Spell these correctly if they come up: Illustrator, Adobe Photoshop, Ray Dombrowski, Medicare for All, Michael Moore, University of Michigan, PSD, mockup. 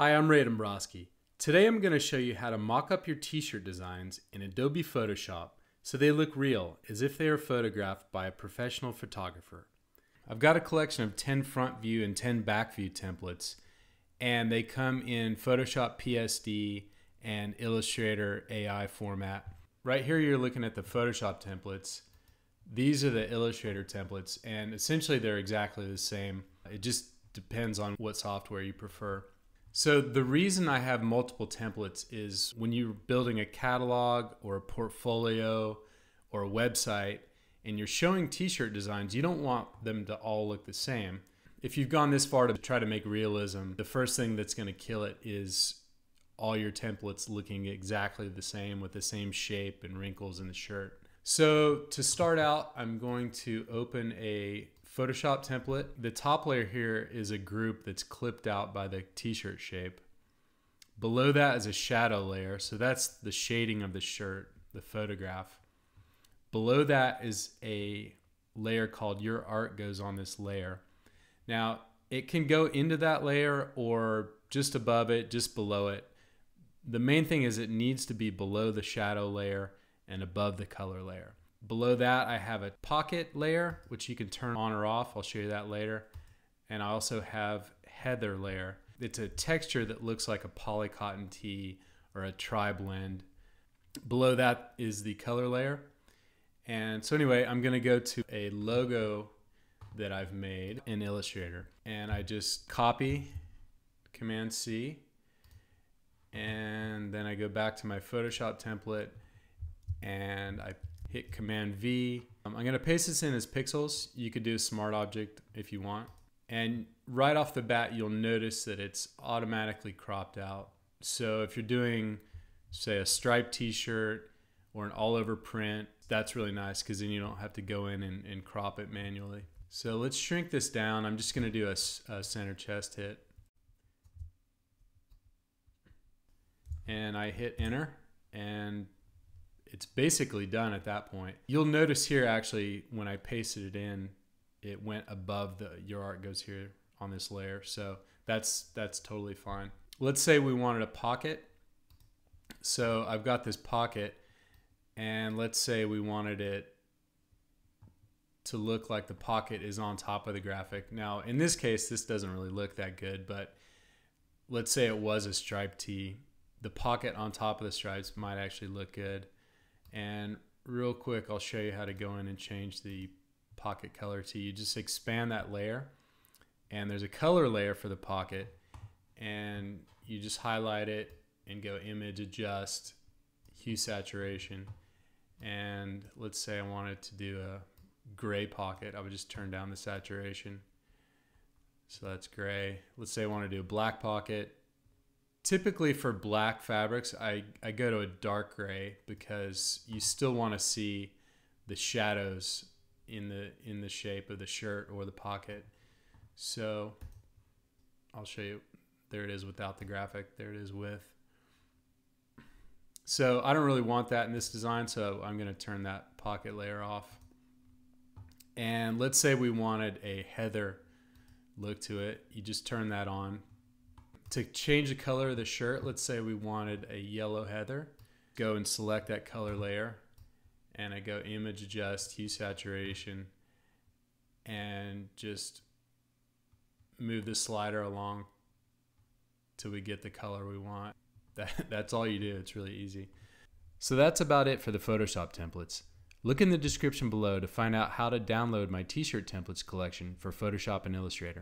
Hi, I'm Ray Dombrowski. Today I'm going to show you how to mock up your t-shirt designs in Adobe Photoshop so they look real, as if they are photographed by a professional photographer. I've got a collection of 10 front view and 10 back view templates, and they come in Photoshop PSD and Illustrator AI format. Right here you're looking at the Photoshop templates. These are the Illustrator templates, and essentially they're exactly the same. It just depends on what software you prefer. So the reason I have multiple templates is when you're building a catalog or a portfolio or a website and you're showing t-shirt designs, you don't want them to all look the same. If you've gone this far to try to make realism, the first thing that's going to kill it is all your templates looking exactly the same with the same shape and wrinkles in the shirt. So to start out, I'm going to open a Photoshop template. The top layer here is a group that's clipped out by the t-shirt shape. Below that is a shadow layer, so that's the shading of the shirt, the photograph. Below that is a layer called Your Art Goes on This Layer. Now, it can go into that layer or just above it, just below it. The main thing is it needs to be below the shadow layer and above the color layer. Below that, I have a pocket layer, which you can turn on or off. I'll show you that later. And I also have heather layer. It's a texture that looks like a poly cotton tee or a tri-blend. Below that is the color layer. And so anyway, I'm going to go to a logo that I've made in Illustrator. And I just copy, Command-C, and then I go back to my Photoshop template and I hit Command V. I'm going to paste this in as pixels. You could do a smart object if you want. And right off the bat, you'll notice that it's automatically cropped out. So if you're doing, say, a striped t-shirt or an all-over print, that's really nice because then you don't have to go in and crop it manually. So let's shrink this down. I'm just going to do a center chest hit. And I hit Enter, and it's basically done at that point. You'll notice here, actually, when I pasted it in, it went above the Your Art Goes Here on This Layer. So that's totally fine. Let's say we wanted a pocket. So I've got this pocket, and let's say we wanted it to look like the pocket is on top of the graphic. Now, in this case, this doesn't really look that good, but let's say it was a striped tee. The pocket on top of the stripes might actually look good. And real quick, I'll show you how to go in and change the pocket color to. You just expand that layer, and there's a color layer for the pocket, and you just highlight it and go Image, Adjust, Hue, Saturation. And let's say I wanted to do a gray pocket. I would just turn down the saturation, so that's gray. Let's say I want to do a black pocket. Typically for black fabrics, I go to a dark gray because you still want to see the shadows in the shape of the shirt or the pocket. So I'll show you. There it is without the graphic. There it is with. So I don't really want that in this design, so I'm going to turn that pocket layer off. And let's say we wanted a heather look to it. You just turn that on. To change the color of the shirt, let's say we wanted a yellow heather. Go and select that color layer, and I go Image, Adjust, Hue, Saturation, and just move the slider along till we get the color we want. That's all you do. It's really easy. So that's about it for the Photoshop templates. Look in the description below to find out how to download my t-shirt templates collection for Photoshop and Illustrator.